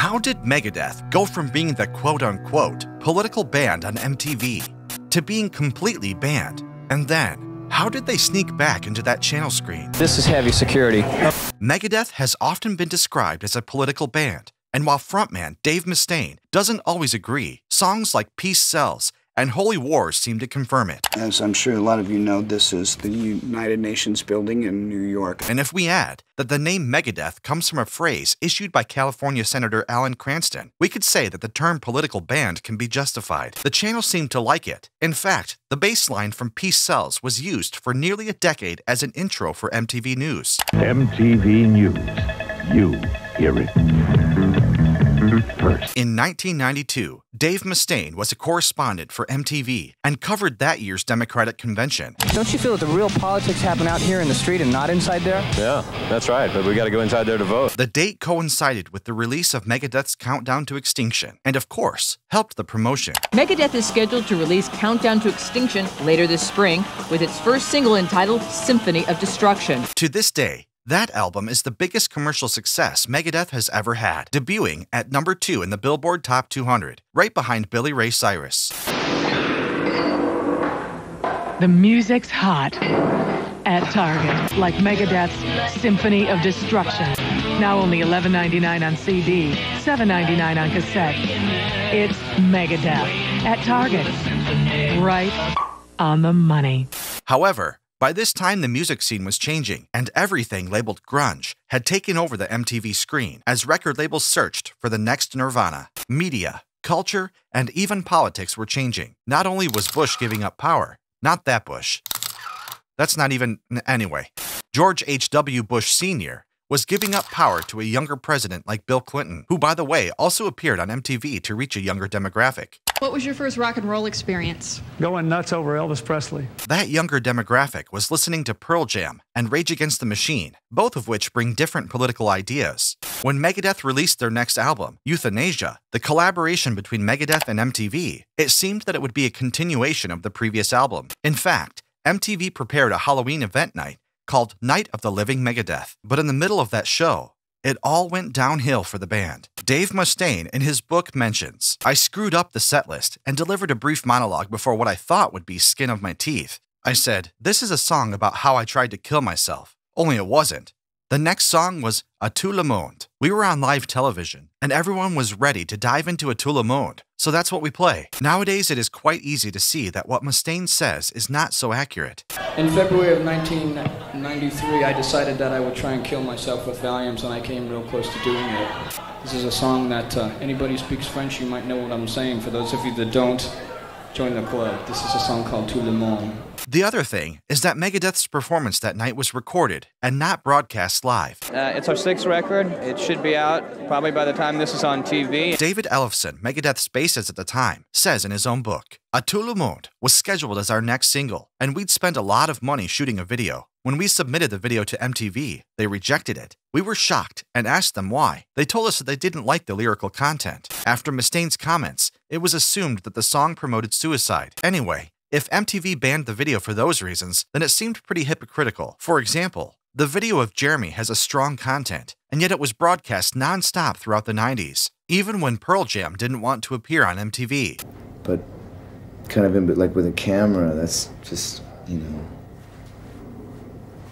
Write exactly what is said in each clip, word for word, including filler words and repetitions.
How did Megadeth go from being the quote-unquote political band on M T V to being completely banned? And then, how did they sneak back into that channel screen? This is heavy security. Megadeth has often been described as a political band, and while frontman Dave Mustaine doesn't always agree, songs like Peace Sells and Holy Wars seem to confirm it. As I'm sure a lot of you know, this is the United Nations building in New York. And if we add that the name Megadeth comes from a phrase issued by California Senator Alan Cranston, we could say that the term political band can be justified. The channel seemed to like it. In fact, the bass line from Peace Sells was used for nearly a decade as an intro for M T V News. M T V News, you hear it. First. In nineteen ninety-two, Dave Mustaine was a correspondent for M T V and covered that year's Democratic convention. Don't you feel that the real politics happen out here in the street and not inside there? Yeah, that's right, but we gotta go inside there to vote. The date coincided with the release of Megadeth's Countdown to Extinction and, of course, helped the promotion. Megadeth is scheduled to release Countdown to Extinction later this spring with its first single entitled Symphony of Destruction. To this day, that album is the biggest commercial success Megadeth has ever had, debuting at number two in the Billboard Top two hundred, right behind Billy Ray Cyrus. The music's hot at Target, like Megadeth's Symphony of Destruction. Now only eleven ninety-nine on C D, seven ninety-nine on cassette. It's Megadeth at Target, right on the money. However, by this time, the music scene was changing, and everything labeled grunge had taken over the M T V screen as record labels searched for the next Nirvana. Media, culture, and even politics were changing. Not only was Bush giving up power, not that Bush. That's not even, anyway. George H W Bush Senior was giving up power to a younger president like Bill Clinton, who, by the way, also appeared on M T V to reach a younger demographic. What was your first rock and roll experience? Going nuts over Elvis Presley. That younger demographic was listening to Pearl Jam and Rage Against the Machine, both of which bring different political ideas. When Megadeth released their next album, Euthanasia, the collaboration between Megadeth and M T V, it seemed that it would be a continuation of the previous album. In fact, M T V prepared a Halloween event night called Night of the Living Megadeth. But in the middle of that show, it all went downhill for the band. Dave Mustaine in his book mentions, "I screwed up the setlist and delivered a brief monologue before what I thought would be skin of my teeth. I said, this is a song about how I tried to kill myself, only it wasn't. The next song was À Tout le Monde. We were on live television and everyone was ready to dive into À Tout le Monde, so that's what we play." Nowadays, it is quite easy to see that what Mustaine says is not so accurate. In February of nineteen ninety-three, I decided that I would try and kill myself with Valiums, and I came real close to doing it. This is a song that uh, anybody who speaks French, you might know what I'm saying. For those of you that don't, join the club. This is a song called Tout le Monde. The other thing is that Megadeth's performance that night was recorded and not broadcast live. Uh, it's our sixth record. It should be out probably by the time this is on T V. David Ellefson, Megadeth's bassist at the time, says in his own book, "À Tout le Monde was scheduled as our next single, and we'd spent a lot of money shooting a video. When we submitted the video to M T V, they rejected it. We were shocked and asked them why. They told us that they didn't like the lyrical content." After Mustaine's comments, it was assumed that the song promoted suicide. Anyway, if M T V banned the video for those reasons, then it seemed pretty hypocritical. For example, the video of Jeremy has a strong content, and yet it was broadcast non-stop throughout the nineties, even when Pearl Jam didn't want to appear on M T V. But kind of in, but like with a camera, that's just, you know...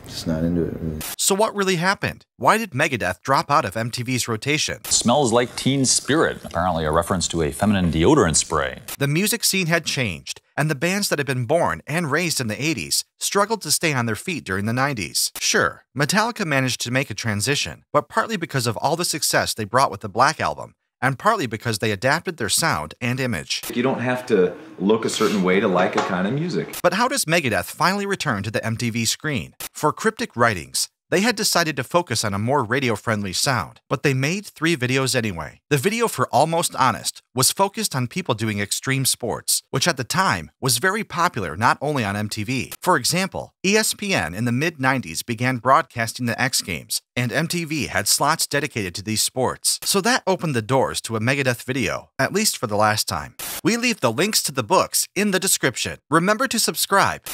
just not into it, really. So what really happened? Why did Megadeth drop out of M T V's rotation? Smells Like Teen Spirit, apparently a reference to a feminine deodorant spray. The music scene had changed, and the bands that had been born and raised in the eighties struggled to stay on their feet during the nineties. Sure, Metallica managed to make a transition, but partly because of all the success they brought with the Black album, and partly because they adapted their sound and image. You don't have to look a certain way to like a kind of music. But how does Megadeth finally return to the M T V screen? For Cryptic Writings, they had decided to focus on a more radio-friendly sound, but they made three videos anyway. The video for Almost Honest was focused on people doing extreme sports, which at the time was very popular not only on M T V. For example, E S P N in the mid nineties began broadcasting the X Games, and M T V had slots dedicated to these sports. So that opened the doors to a Megadeth video, at least for the last time. We leave the links to the books in the description. Remember to subscribe.